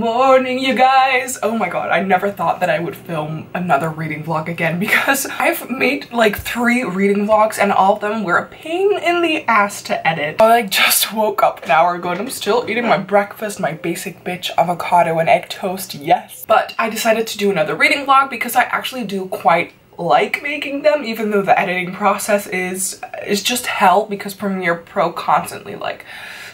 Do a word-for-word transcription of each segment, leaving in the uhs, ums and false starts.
morning, you guys. Oh my god, I never thought that I would film another reading vlog again, because I've made like three reading vlogs and all of them were a pain in the ass to edit. I like just woke up an hour ago and I'm still eating my breakfast, my basic bitch avocado and egg toast, yes. But I decided to do another reading vlog because I actually do quite like making them, even though the editing process is is just hell because Premiere Pro constantly like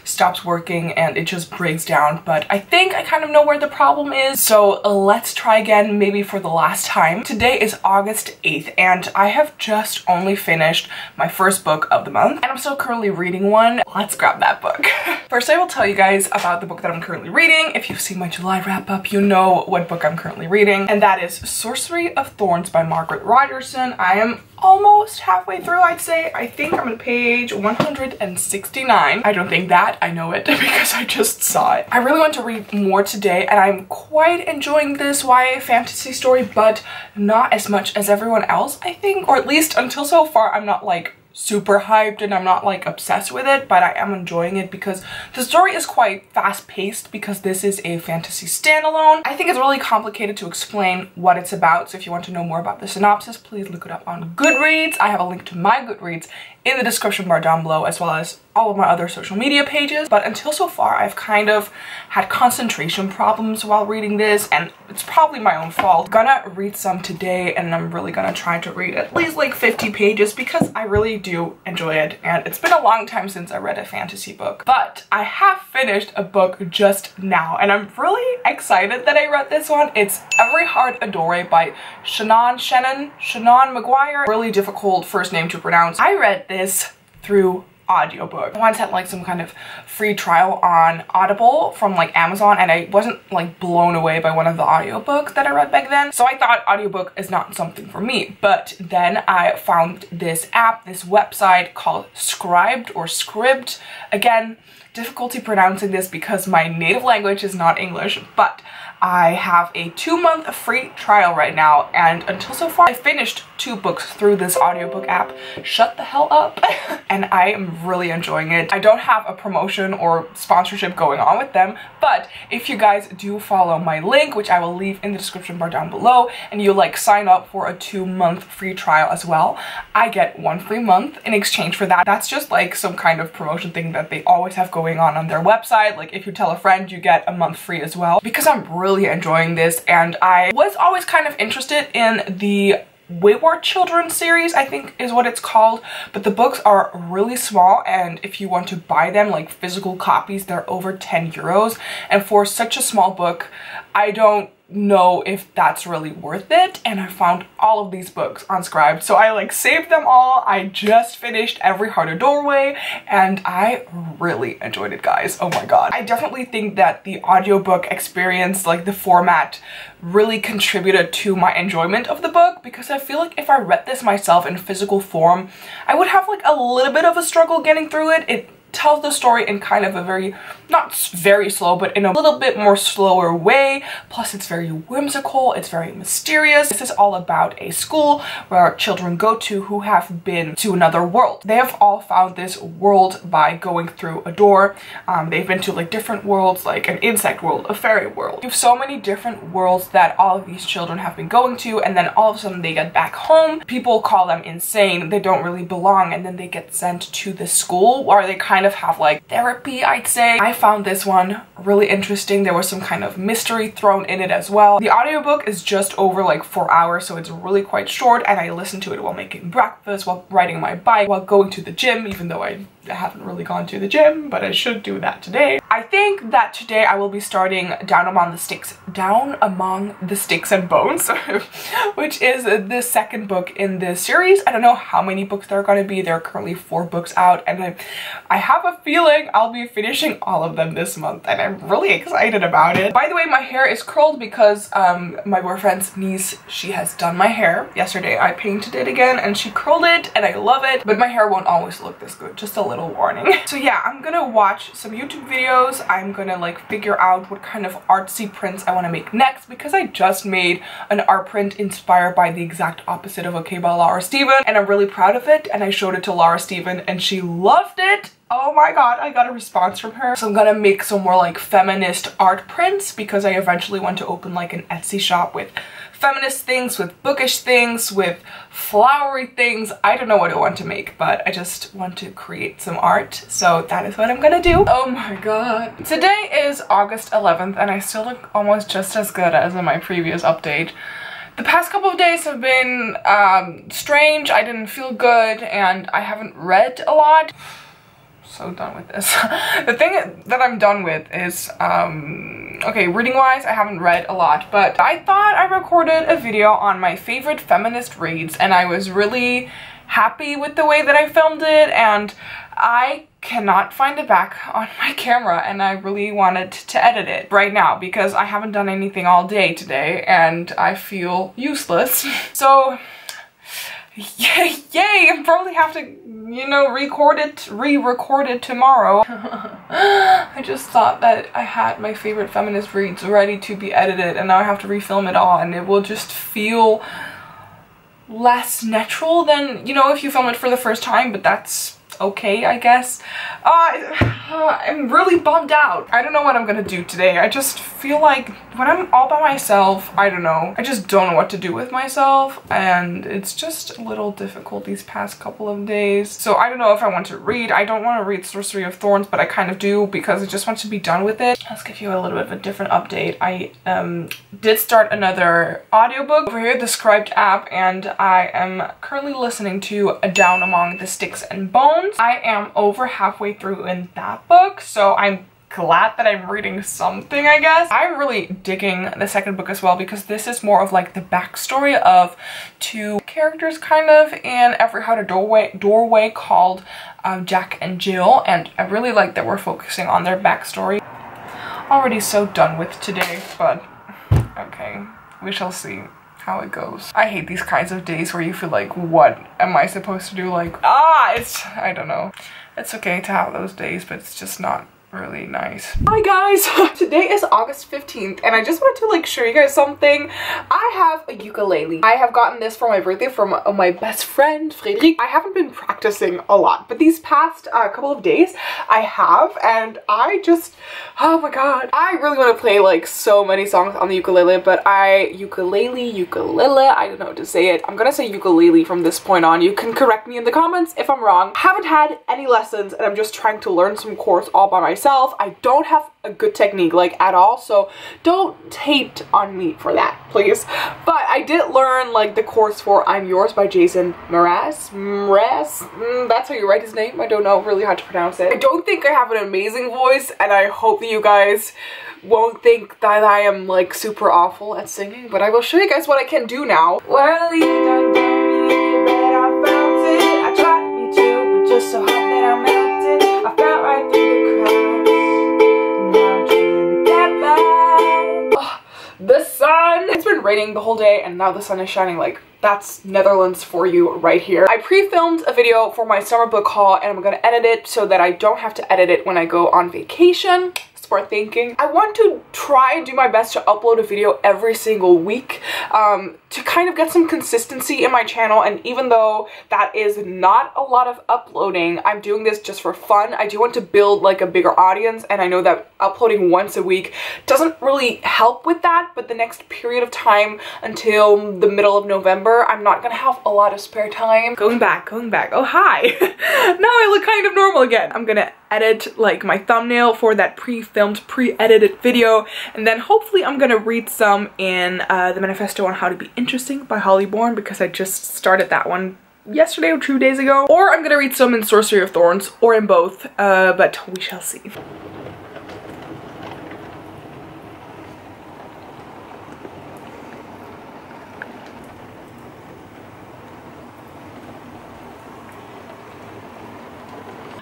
stops working and it just breaks down, but I think I kind of know where the problem is, so let's try again, maybe for the last time. Today is August eighth and I have just only finished my first book of the month and I'm still currently reading one. Let's grab that book. First, I will tell you guys about the book that I'm currently reading. If you've seen my July wrap up, you know what book I'm currently reading, and that is Sorcery of Thorns by Margaret Rogerson. I am almost halfway through, I'd say. I think I'm on page one hundred sixty-nine. I don't think that, I know it because I just saw it. I really want to read more today and I'm quite enjoying this Y A fantasy story, but not as much as everyone else, I think, or at least until so far. I'm not like super hyped and I'm not like obsessed with it, but I am enjoying it because the story is quite fast paced because this is a fantasy standalone. I think it's really complicated to explain what it's about, so if you want to know more about the synopsis, please look it up on Goodreads. I have a link to my Goodreads in the description bar down below, as well as all of my other social media pages. But until so far, I've kind of had concentration problems while reading this, and it's probably my own fault. I'm gonna read some today and I'm really gonna try to read at least like fifty pages because I really do enjoy it and it's been a long time since I read a fantasy book. But I have finished a book just now and I'm really excited that I read this one. It's Every Heart a Doorway by Shannon, Shannon, Shannon McGuire. Really difficult first name to pronounce. I read this through audiobook. I once had like some kind of free trial on Audible from like Amazon and I wasn't like blown away by one of the audiobooks that I read back then, so I thought audiobook is not something for me. But then I found this app, this website called Scribd or Scribd. Again, difficulty pronouncing this because my native language is not English, but I have a two-month free trial right now and until so far I finished two books through this audiobook app. Shut the hell up. And I am really enjoying it. I don't have a promotion or sponsorship going on with them, but if you guys do follow my link, which I will leave in the description bar down below, and you like sign up for a two-month free trial as well, I get one free month in exchange for that. That's just like some kind of promotion thing that they always have going on on their website. Like if you tell a friend, you get a month free as well. Because I'm really Really enjoying this, and I was always kind of interested in the Wayward Children series, I think is what it's called, but the books are really small and if you want to buy them like physical copies, they're over ten euros, and for such a small book I don't know if that's really worth it. And I found all of these books on Scribd, so I like saved them all. I just finished Every Heart a Doorway and I really enjoyed it, guys. Oh my god, I definitely think that the audiobook experience, like the format, really contributed to my enjoyment of the book, because I feel like if I read this myself in physical form, I would have like a little bit of a struggle getting through it. It tells the story in kind of a very, not very slow, but in a little bit more slower way. Plus it's very whimsical, it's very mysterious. This is all about a school where children go to who have been to another world. They have all found this world by going through a door. Um, they've been to like different worlds, like an insect world, a fairy world. You have so many different worlds that all of these children have been going to, and then all of a sudden they get back home. People call them insane, they don't really belong, and then they get sent to the school where they kind Kind of have like therapy, I'd say. I found this one really interesting. There was some kind of mystery thrown in it as well. The audiobook is just over like four hours, so it's really quite short, and I listened to it while making breakfast, while riding my bike, while going to the gym, even though I haven't really gone to the gym, but I should do that today. I think that today I will be starting Down Among the Sticks, Down Among the Sticks and Bones, which is the second book in this series. I don't know how many books there are going to be. There are currently four books out, and I, I have a feeling I'll be finishing all of them this month, and I'm really excited about it. By the way, my hair is curled because um, my boyfriend's niece, she has done my hair yesterday. I painted it again, and she curled it, and I love it. But my hair won't always look this good. Just a little warning. So yeah, I'm gonna watch some YouTube videos. I'm gonna like figure out what kind of artsy prints I want to make next, because I just made an art print inspired by The Exact Opposite of Okay by Laura Steven, and I'm really proud of it. And I showed it to Laura Steven, and she loved it. Oh my god, I got a response from her. So I'm gonna make some more like feminist art prints because I eventually want to open like an Etsy shop with feminist things, with bookish things, with flowery things. I don't know what I want to make, but I just want to create some art. So that is what I'm gonna do. Oh my god. Today is August eleventh and I still look almost just as good as in my previous update. The past couple of days have been um, strange. I didn't feel good and I haven't read a lot. So done with this. The thing that I'm done with is, um, okay, reading wise, I haven't read a lot, but I thought I recorded a video on my favorite feminist reads and I was really happy with the way that I filmed it, and I cannot find it back on my camera and I really wanted to edit it right now because I haven't done anything all day today and I feel useless. So yay, yay, I probably have to, you know, record it, re-record it tomorrow. I just thought that I had my favorite feminist reads ready to be edited and now I have to refilm it all and it will just feel less natural than, you know, if you film it for the first time, but that's okay, I guess. Uh, I'm really bummed out. I don't know what I'm gonna do today. I just feel like when I'm all by myself, I don't know. I just don't know what to do with myself and it's just a little difficult these past couple of days. So I don't know if I want to read. I don't want to read Sorcery of Thorns, but I kind of do because I just want to be done with it. Let's give you a little bit of a different update. I um, did start another audiobook over here, the Scribd app, and I am currently listening to Down Among the Sticks and Bones. I am over halfway through in that book, so I'm glad that I'm reading something, I guess. I'm really digging the second book as well because this is more of like the backstory of two characters kind of in Every Heart a Doorway, doorway called um, Jack and Jill, and I really like that we're focusing on their backstory. Already so done with today, but okay, we shall see how it goes. I hate these kinds of days where you feel like, what am I supposed to do? Like, ah, it's, I don't know. It's okay to have those days, but it's just not really nice. Hi guys! Today is August fifteenth and I just wanted to like show you guys something. I have a ukulele. I have gotten this for my birthday from my best friend, Frédéric. I haven't been practicing a lot, but these past uh, couple of days I have, and I just, oh my god. I really want to play like so many songs on the ukulele, but I, ukulele, ukulele, I don't know how to say it. I'm gonna say ukulele from this point on. You can correct me in the comments if I'm wrong. I haven't had any lessons and I'm just trying to learn some chords all by myself. Myself, I don't have a good technique like at all, so don't hate on me for that, please. But I did learn like the chords for I'm Yours by Jason Mraz. Mraz? Mm, that's how you write his name. I don't know really how to pronounce it. I don't think I have an amazing voice and I hope that you guys won't think that I am like super awful at singing, but I will show you guys what I can do now. Well, you done done me, but I found it. I tried me too, but just so hot that I melted. I fell right through. The sun! It's been raining the whole day and now the sun is shining. Like, that's Netherlands for you right here. I pre-filmed a video for my summer book haul and I'm gonna edit it so that I don't have to edit it when I go on vacation. Smart thinking. I want to try and do my best to upload a video every single week um, to kind of get some consistency in my channel, and even though that is not a lot of uploading, I'm doing this just for fun. I do want to build like a bigger audience and I know that uploading once a week doesn't really help with that, but the next period of time until the middle of November I'm not gonna have a lot of spare time. Going back, going back, oh hi! Now I look kind of normal again. I'm gonna edit like my thumbnail for that pre-filmed, pre-edited video, and then hopefully I'm gonna read some in uh, The Manifesto on How to Be Interesting by Holly Bourne because I just started that one yesterday or two days ago. Or I'm gonna read some in Sorcery of Thorns or in both, uh, but we shall see.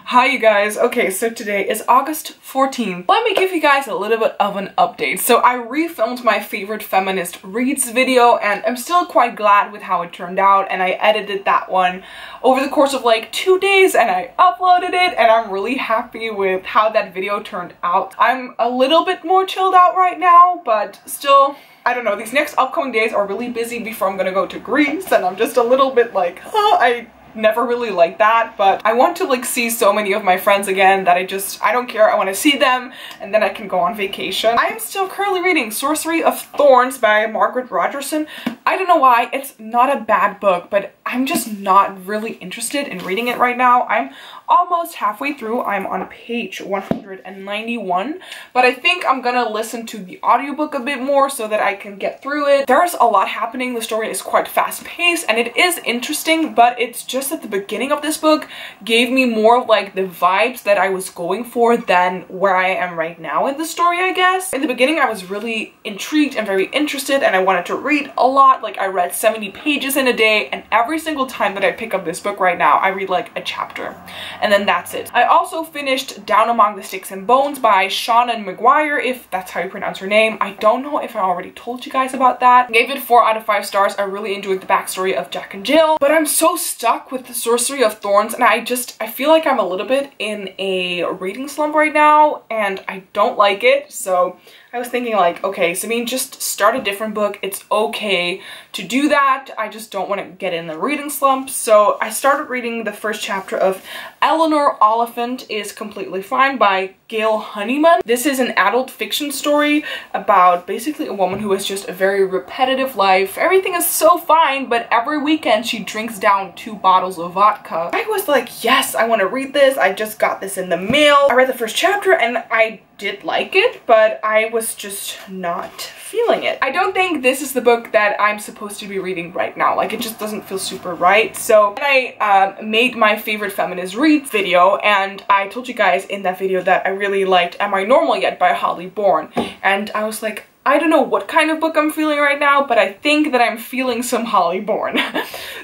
Hi you guys, okay, so today is August fourteenth. Let me give you guys a little bit of an update. So I refilmed my favorite feminist reads video and I'm still quite glad with how it turned out, and I edited that one over the course of like two days and I uploaded it and I'm really happy with how that video turned out. I'm a little bit more chilled out right now, but still, I don't know, these next upcoming days are really busy before I'm gonna go to Greece and I'm just a little bit like, oh, I never really liked that, but I want to like see so many of my friends again that I just, I don't care, I want to see them and then I can go on vacation. I am still currently reading Sorcery of Thorns by Margaret Rogerson. I don't know why, it's not a bad book, but I'm just not really interested in reading it right now. I'm almost halfway through, I'm on page one hundred ninety-one, but I think I'm gonna listen to the audiobook a bit more so that I can get through it. There's a lot happening, the story is quite fast-paced and it is interesting, but it's just that the beginning of this book gave me more of like the vibes that I was going for than where I am right now in the story, I guess. In the beginning I was really intrigued and very interested and I wanted to read a lot, like I read seventy pages in a day, and every single time that I pick up this book right now I read like a chapter. And then that's it. I also finished Down Among the Sticks and Bones by Shannon McGuire, if that's how you pronounce her name. I don't know if I already told you guys about that. Gave it four out of five stars. I really enjoyed the backstory of Jack and Jill, but I'm so stuck with the Sorcery of Thorns and I just, I feel like I'm a little bit in a reading slump right now and I don't like it. So I was thinking like, okay, so I mean, just start a different book. It's okay to do that. I just don't want to get in the reading slump. So I started reading the first chapter of Eleanor Oliphant is Completely Fine by Gail Honeyman. This is an adult fiction story about basically a woman who has just a very repetitive life. Everything is so fine, but every weekend she drinks down two bottles of vodka. I was like, yes, I want to read this. I just got this in the mail. I read the first chapter and I did like it, but I was just not feeling it. I don't think this is the book that I'm supposed to be reading right now. Like, it just doesn't feel super right. So then I um, made my favorite feminist read video, and I told you guys in that video that I really liked Am I Normal Yet by Holly Bourne, and I was like, I don't know what kind of book I'm feeling right now, but I think that I'm feeling some Holly Bourne.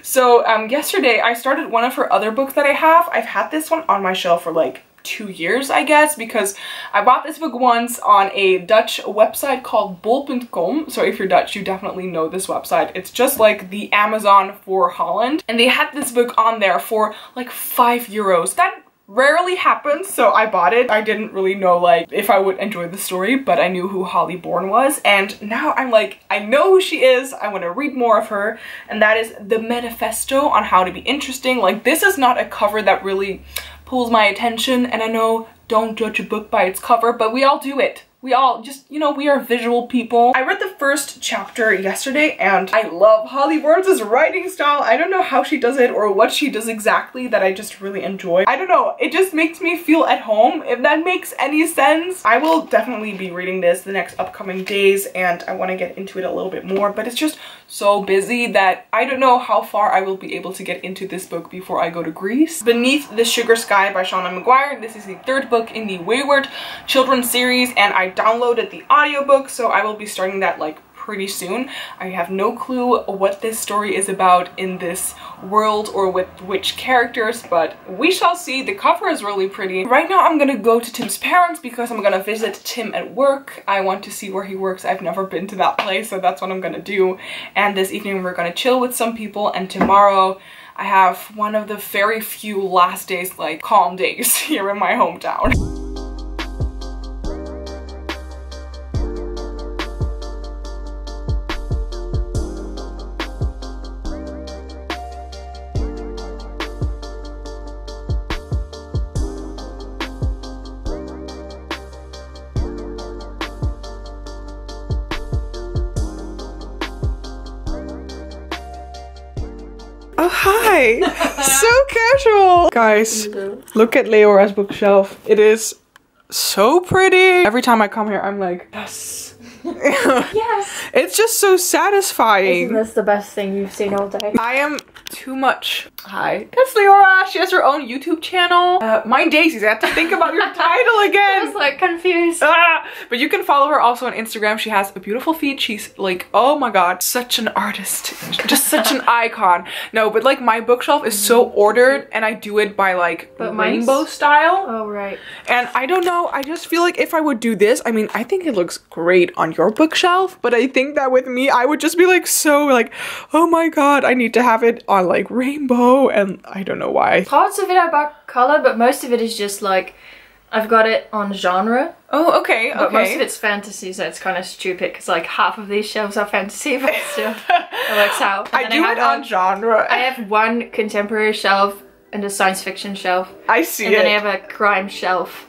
So um, yesterday I started one of her other books that I have. I've had this one on my shelf for like two years, I guess, because I bought this book once on a Dutch website called bol dot com. So if you're Dutch, you definitely know this website. It's just like the Amazon for Holland. And they had this book on there for like five euros. That rarely happens, so I bought it. I didn't really know like if I would enjoy the story, but I knew who Holly Bourne was, and now I'm like, I know who she is, I want to read more of her, and that is The Manifesto on How to Be Interesting. Like, this is not a cover that really pulls my attention, and I know, don't judge a book by its cover, but we all do it. We all just, you know, we are visual people. I read the first chapter yesterday and I love Holly Bourne's writing style. I don't know how she does it or what she does exactly that I just really enjoy. I don't know, it just makes me feel at home, if that makes any sense. I will definitely be reading this the next upcoming days and I want to get into it a little bit more, but it's just so busy that I don't know how far I will be able to get into this book before I go to Greece. Beneath the Sugar Sky by Seanan McGuire. This is the third book in the Wayward Children series and I downloaded the audiobook, so I will be starting that like pretty soon. I have no clue what this story is about in this world or with which characters, but we shall see. The cover is really pretty. Right now I'm gonna go to Tim's parents because I'm gonna visit Tim at work. I want to see where he works. I've never been to that place, so that's what I'm gonna do. And this evening we're gonna chill with some people, and tomorrow I have one of the very few last days, like calm days here in my hometown. Oh, hi! So casual! Guys, look at Leora's bookshelf. It is so pretty. Every time I come here, I'm like, yes. Yes! It's just so satisfying. Isn't this the best thing you've seen all day? I am too much. Hi. That's Leora. She has her own YouTube channel. Uh, mine Daisies. I have to think about your title again. I was like confused. Ah! But you can follow her also on Instagram. She has a beautiful feed. She's like, oh my god, such an artist. Just such an icon. No, but like my bookshelf is so ordered and I do it by like but rainbow mine's... style. Oh, right. And I don't know. I just feel like if I would do this, I mean, I think it looks great on your bookshelf, but I think that with me, I would just be like, so like, oh my god, I need to have it on like rainbow, and I don't know why. Parts of it are about color, but most of it is just like, I've got it on genre. Oh, okay, okay. But most of it's fantasy, so it's kind of stupid, because like half of these shelves are fantasy, but still, it works out. And I do I it on genre. I have one contemporary shelf and a science fiction shelf. I see and it. And then I have a crime shelf.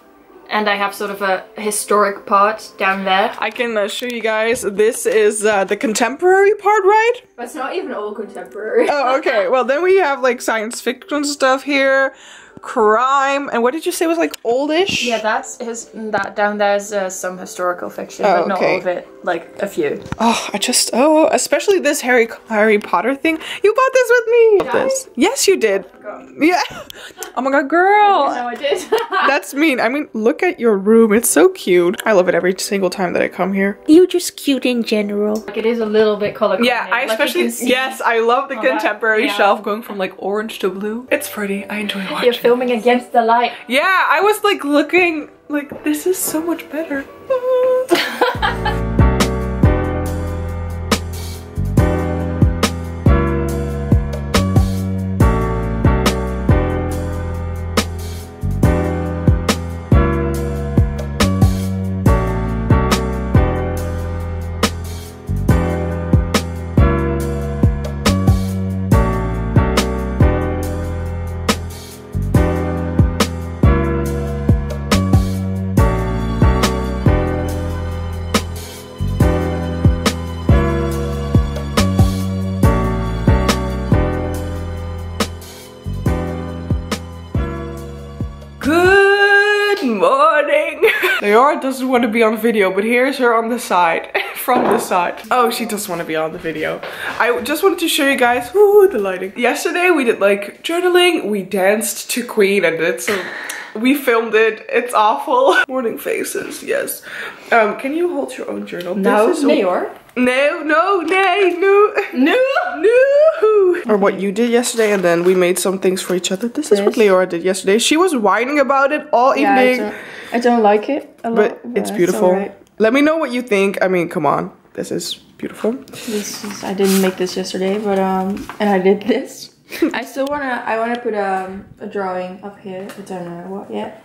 And I have sort of a historic part down there. I can uh, show you guys. This is uh, the contemporary part, right? But it's not even all contemporary. Oh, okay. Well, then we have like science fiction stuff here. Crime, and what did you say was like oldish? Yeah, that's his. That down there's uh, some historical fiction, oh, but okay. Not all of it. Like a few. Oh, I just oh, especially this Harry Harry Potter thing. You bought this with me. Did this? I? Yes, you did. Yeah. Oh my god, girl. I know I did. That's mean. I mean, look at your room. It's so cute. I love it every single time that I come here. You're just cute in general. Like it is a little bit color-coded. Yeah, I like especially yes, I love the oh, contemporary that, yeah. shelf going from like orange to blue. It's pretty. I enjoy watching. You're filming against the light. Yeah, I was like looking like this is so much better. Leora doesn't want to be on video, but here's her on the side, from the side. Oh, she does want to be on the video. I just wanted to show you guys, ooh, the lighting. Yesterday we did like journaling, we danced to Queen and did some, we filmed it, it's awful. Morning faces, yes. Um, can you hold your own journal? No, Leora. No, no, nay, no, no, no. Or what you did yesterday, and then we made some things for each other. This is yes. what Leora did yesterday. She was whining about it all yeah, evening. I don't, I don't like it a lot. But yeah, it's beautiful. It's all right. Let me know what you think. I mean, come on. This is beautiful. This is, I didn't make this yesterday, but, um, and I did this. I still wanna, I wanna put um, a drawing up here. I don't know what yet.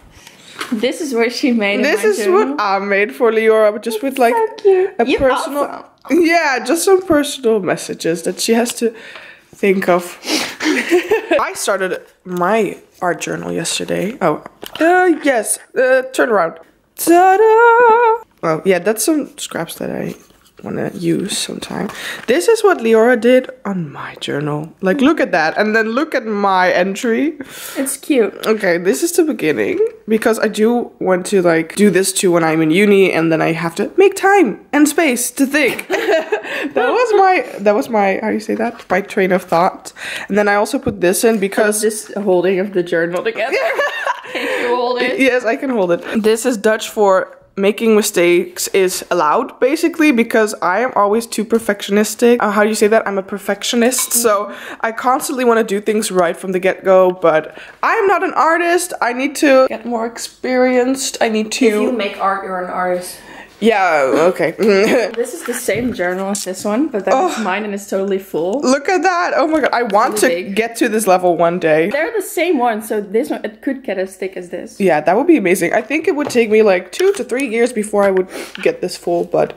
This is what she made. This is journal. What I made for Leora, but just it's with like so a you personal, awesome. Yeah, just some personal messages that she has to think of. I started my art journal yesterday. Oh, uh, yes. Uh, turn around. Ta-da! Oh, yeah, that's some scraps that I want to use sometime. This is what Leora did on my journal. Like, look at that, and then look at my entry. It's cute. Okay, this is the beginning, because I do want to like do this too when I'm in uni, and then I have to make time and space to think. that was my that was my how do you say that? My train of thought. And then I also put this in because this holding of the journal together. Can you hold it? Yes, I can hold it. This is Dutch for making mistakes is allowed, basically, because I am always too perfectionistic. Uh, how do you say that? I'm a perfectionist, mm-hmm. so I constantly want to do things right from the get-go, but I'm not an artist. I need to get more experienced. I need to... If you make art, you're an artist. Yeah, okay. This is the same journal as this one, but that's oh, mine and it's totally full. Look at that. Oh my god, I want really to big. get to this level one day. They're the same one, so this one, it could get as thick as this. Yeah, that would be amazing. I think it would take me like two to three years before I would get this full, but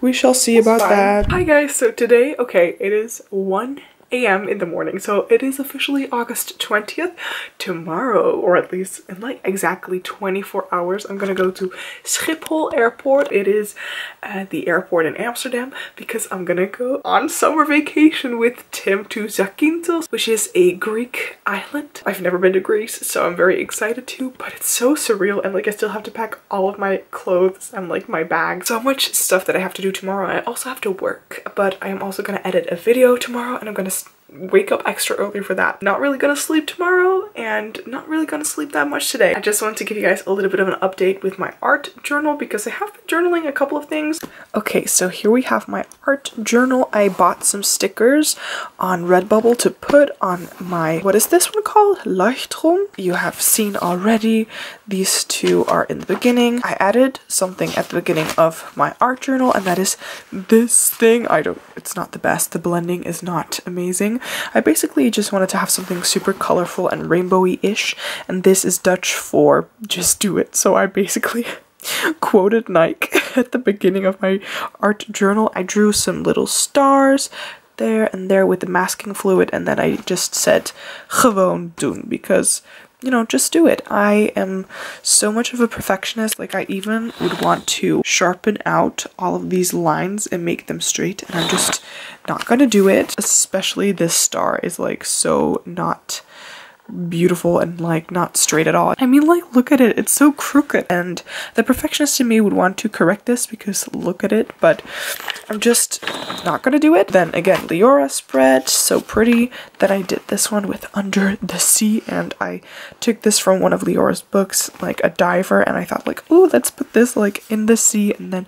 we shall see that's about fine. that. Hi guys, so today, okay, it is one A M in the morning, so it is officially August twentieth. Tomorrow, or at least in like exactly twenty-four hours, I'm gonna go to Schiphol Airport. It is uh, the airport in Amsterdam, because I'm gonna go on summer vacation with Tim to Zakynthos, which is a Greek island. I've never been to Greece, so I'm very excited to, but it's so surreal, and like I still have to pack all of my clothes and like my bag. So much stuff that I have to do tomorrow. I also have to work, but I am also gonna edit a video tomorrow, and I'm gonna wake up extra early for that. Not really gonna sleep tomorrow and not really gonna sleep that much today. I just wanted to give you guys a little bit of an update with my art journal because I have been journaling a couple of things. Okay, so here we have my art journal. I bought some stickers on Redbubble to put on my, what is this one called? Leuchtturm. You have seen already. These two are in the beginning. I added something at the beginning of my art journal and that is this thing. I don't, it's not the best. The blending is not amazing. doing. I basically just wanted to have something super colorful and rainbowy-ish, and this is Dutch for just do it. So I basically quoted Nike at the beginning of my art journal. I drew some little stars there and there with the masking fluid, and then I just said gewoon doen, because, you know, just do it. I am so much of a perfectionist, like I even would want to sharpen out all of these lines and make them straight, and I'm just not gonna do it. Especially this star is like so not beautiful and like not straight at all. I mean, like, look at it, it's so crooked, and the perfectionist in me would want to correct this because look at it, but I'm just not gonna do it. Then again, Leora spread, so pretty. Then I did this one with Under the Sea, and I took this from one of Leora's books, like a diver, and I thought like, oh, let's put this like in the sea, and then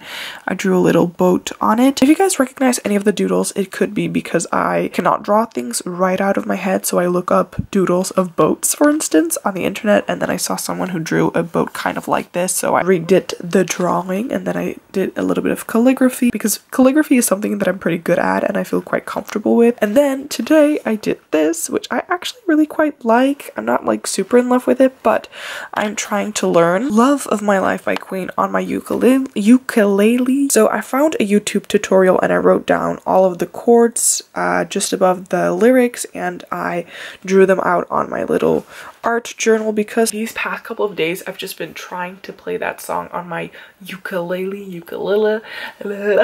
I drew a little boat on it. If you guys recognize any of the doodles, it could be because I cannot draw things right out of my head, so I look up doodles of boats, for instance, on the internet, and then I saw someone who drew a boat kind of like this, so I redid the drawing, and then I did a little bit of calligraphy, because calligraphy is something that I'm pretty good at and I feel quite comfortable with. And then today I did this, which I actually really quite like. I'm not like super in love with it, but I'm trying to learn. Love of My Life by Queen on my ukulele. So I found a YouTube tutorial and I wrote down all of the chords uh, just above the lyrics, and I drew them out on my little art journal, because these past couple of days I've just been trying to play that song on my ukulele ukulele and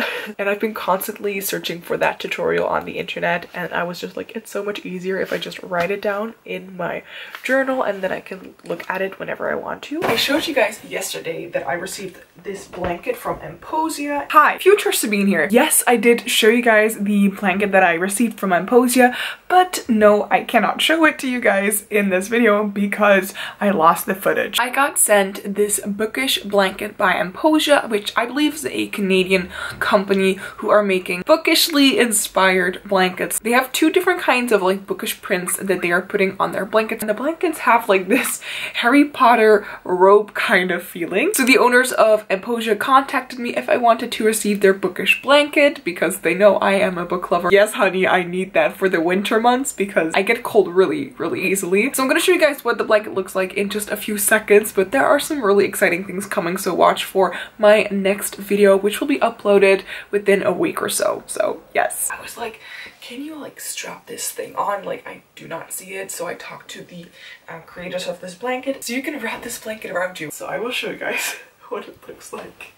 I've been constantly searching for that tutorial on the internet, and I was just like, it's so much easier if I just write it down in my journal and then I can look at it whenever I want to. I showed you guys yesterday that I received this blanket from Emposia. Hi, future Sabine here. Yes, I did show you guys the blanket that I received from Emposia, but no, I cannot show it to you guys in this video because I lost the footage. I got sent this bookish blanket by Emposia, which I believe is a Canadian company who are making bookishly inspired blankets. They have two different kinds of like bookish prints that they are putting on their blankets, and the blankets have like this Harry Potter robe kind of feeling. So the owners of Emposia contacted me if I wanted to receive their bookish blanket, because they know I am a book lover. Yes, honey, I need that for the winter months because I get cold really, really easily. So I'm gonna show you guys what the blanket looks like in just a few seconds, but there are some really exciting things coming, so watch for my next video, which will be uploaded within a week or so. So yes, I was like, can you like strap this thing on? Like, I do not see it. So I talked to the uh, creators of this blanket, so you can wrap this blanket around you. So I will show you guys what it looks like.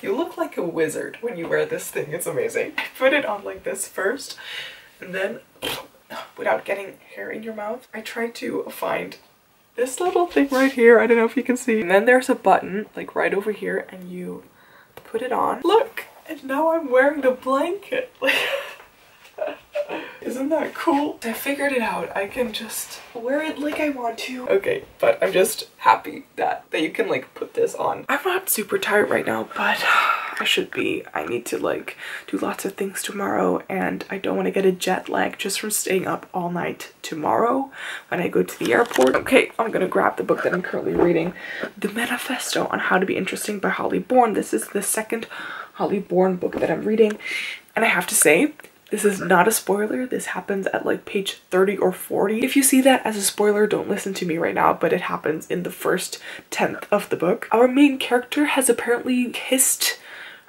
You look like a wizard when you wear this thing. It's amazing. I put it on like this first, and then without getting hair in your mouth, I tried to find this little thing right here. I don't know if you can see. And then there's a button like right over here, and you put it on. Look, and now I'm wearing the blanket. Like, isn't that cool? I figured it out. I can just wear it like I want to. Okay, but I'm just happy that that you can like put this on. I'm not super tired right now, but I should be. I need to like do lots of things tomorrow, and I don't want to get a jet lag just from staying up all night tomorrow when I go to the airport. Okay, I'm gonna grab the book that I'm currently reading, The Manifesto on How to Be Interesting by Holly Bourne. This is the second Holly Bourne book that I'm reading, and I have to say, this is not a spoiler. This happens at like page thirty or forty. If you see that as a spoiler, don't listen to me right now, but it happens in the first tenth of the book. Our main character has apparently kissed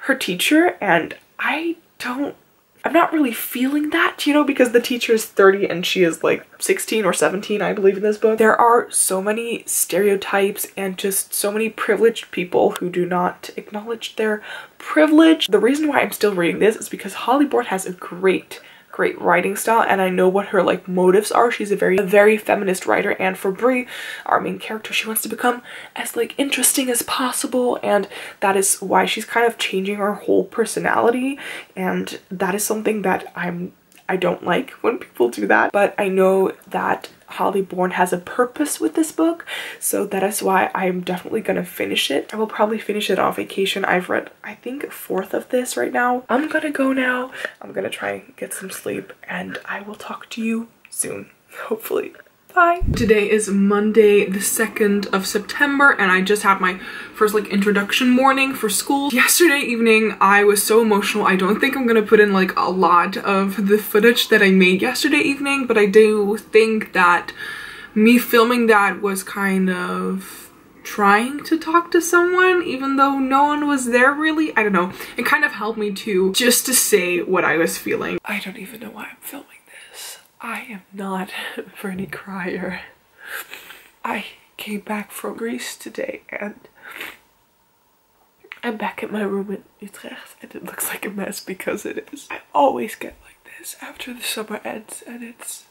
her teacher, and I don't, I'm not really feeling that, you know, because the teacher is thirty and she is like sixteen or seventeen, I believe, in this book. There are so many stereotypes and just so many privileged people who do not acknowledge their privilege. The reason why I'm still reading this is because Holly Bourne has a great great writing style, and I know what her like motives are. She's a very a very feminist writer, and for Brie, our main character, she wants to become as like interesting as possible, and that is why she's kind of changing her whole personality, and that is something that I'm I don't like when people do that. But I know that Holly Bourne has a purpose with this book, so that is why I'm definitely gonna finish it. I will probably finish it on vacation. I've read, I think, a fourth of this right now. I'm gonna go now. I'm gonna try and get some sleep, and I will talk to you soon, hopefully. Bye. Today is Monday the second of September and I just had my first like introduction morning for school. Yesterday evening I was so emotional. I don't think I'm gonna put in like a lot of the footage that I made yesterday evening, but I do think that me filming that was kind of trying to talk to someone even though no one was there really. I don't know. It kind of helped me to just to say what I was feeling. I don't even know why I'm filming. I am not a Bernie crier. I came back from Greece today and I'm back in my room in Utrecht and it looks like a mess because it is. I always get like this after the summer ends and it's...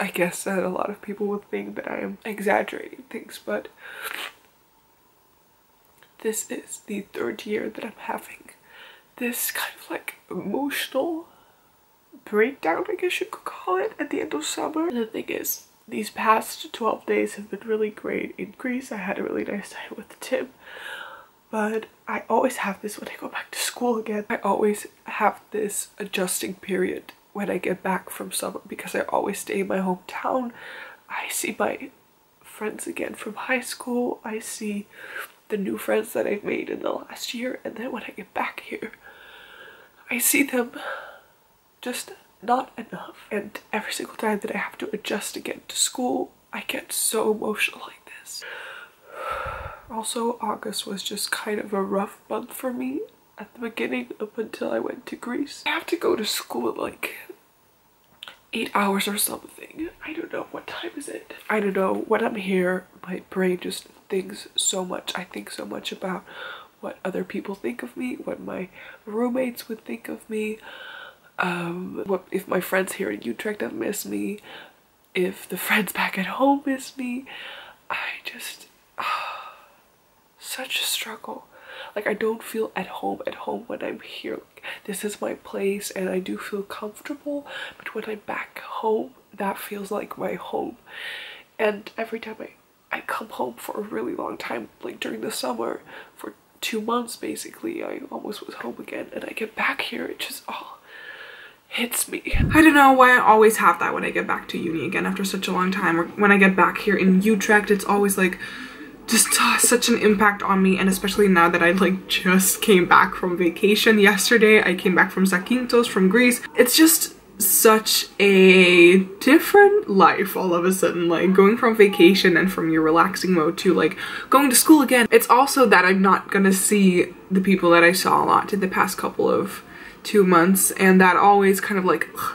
I guess that a lot of people will think that I am exaggerating things, but this is the third year that I'm having this kind of like emotional breakdown, I guess you could call it, at the end of summer. And the thing is, these past twelve days have been really great in Greece. I had a really nice time with Tim, but I always have this when I go back to school again. I always have this adjusting period when I get back from summer because I always stay in my hometown. I see my friends again from high school. I see the new friends that I've made in the last year, and then when I get back here, I see them just not enough. And every single time that I have to adjust again to school, I get so emotional like this. Also, August was just kind of a rough month for me at the beginning up until I went to Greece. I have to go to school in like eight hours or something. I don't know, what time is it? I don't know, when I'm here, my brain just thinks so much. I think so much about what other people think of me, what my roommates would think of me, um what if my friends here in Utrecht that miss me, if the friends back at home miss me. I just uh, such a struggle. Like, I don't feel at home at home when I'm here. Like, this is my place and I do feel comfortable, but when I'm back home, that feels like my home. And every time I I come home for a really long time, like during the summer for two months basically, I almost was home again, and I get back here, it just oh hits me. I don't know why I always have that when I get back to uni again after such a long time, or when I get back here in Utrecht. It's always like just uh, such an impact on me, and especially now that I like just came back from vacation yesterday. I came back from Zakynthos from Greece. It's just such a different life all of a sudden, like going from vacation and from your relaxing mode to like going to school again. It's also that I'm not gonna see the people that I saw a lot in the past couple of two months, and that always kind of like ugh,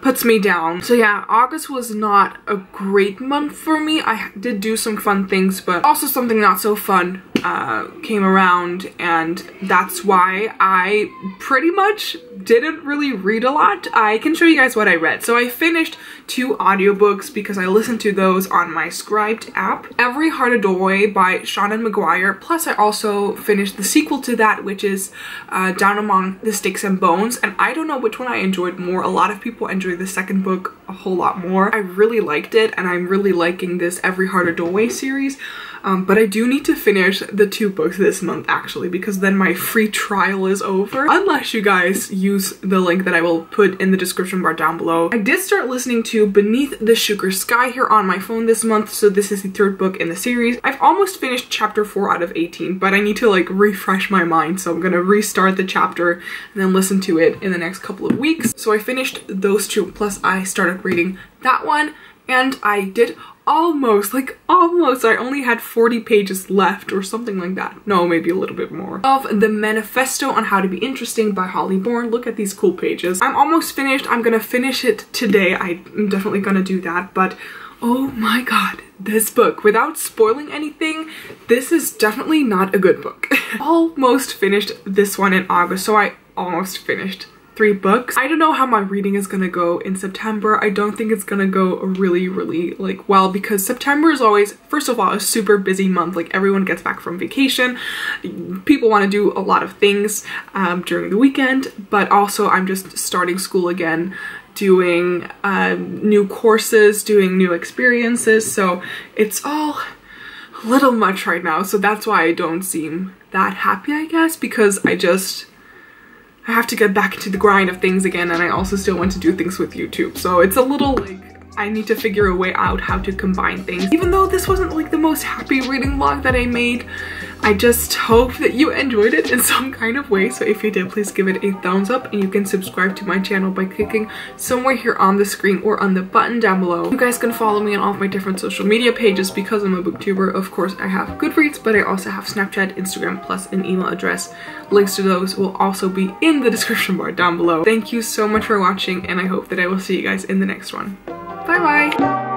puts me down. So yeah, August was not a great month for me. I did do some fun things, but also something not so fun uh, came around, and that's why I pretty much didn't really read a lot. I can show you guys what I read. So I finished two audiobooks because I listened to those on my Scribd app. Every Heart a Doorway by Shannon McGuire, plus I also finished the sequel to that, which is uh, Down Among the Sticks and Bones, and I don't know which one I enjoyed more. A lot of people enjoyed the second book a whole lot more. I really liked it, and I'm really liking this Every Heart a Doorway series, um, but I do need to finish the two books this month actually, because then my free trial is over, unless you guys use the link that I will put in the description bar down below. I did start listening to Beneath the Sugar Sky here on my phone this month, so this is the third book in the series. I've almost finished chapter four out of eighteen, but I need to like refresh my mind, so I'm gonna restart the chapter and then listen to it in the next couple of weeks. So I finished those two, plus I started reading that one, and I did almost, like almost, I only had forty pages left or something like that. No, maybe a little bit more. Of The Manifesto on How to Be Interesting by Holly Bourne. Look at these cool pages. I'm almost finished. I'm gonna finish it today. I'm definitely gonna do that, but oh my god, this book, without spoiling anything, this is definitely not a good book. Almost finished this one in August, so I almost finished three books. I don't know how my reading is gonna go in September. I don't think it's gonna go really, really like well, because September is always, first of all, a super busy month. Like, everyone gets back from vacation. People wanna do a lot of things um, during the weekend, but also I'm just starting school again, doing um, new courses, doing new experiences. So it's all a little much right now. So that's why I don't seem that happy, I guess, because I just, I have to get back to the grind of things again, and I also still want to do things with YouTube, so it's a little like I need to figure a way out how to combine things. Even though this wasn't like the most happy reading vlog that I made, I just hope that you enjoyed it in some kind of way. So if you did, please give it a thumbs up, and you can subscribe to my channel by clicking somewhere here on the screen or on the button down below. You guys can follow me on all of my different social media pages because I'm a booktuber. Of course, I have Goodreads, but I also have Snapchat, Instagram, plus an email address. Links to those will also be in the description bar down below. Thank you so much for watching, and I hope that I will see you guys in the next one. Bye bye!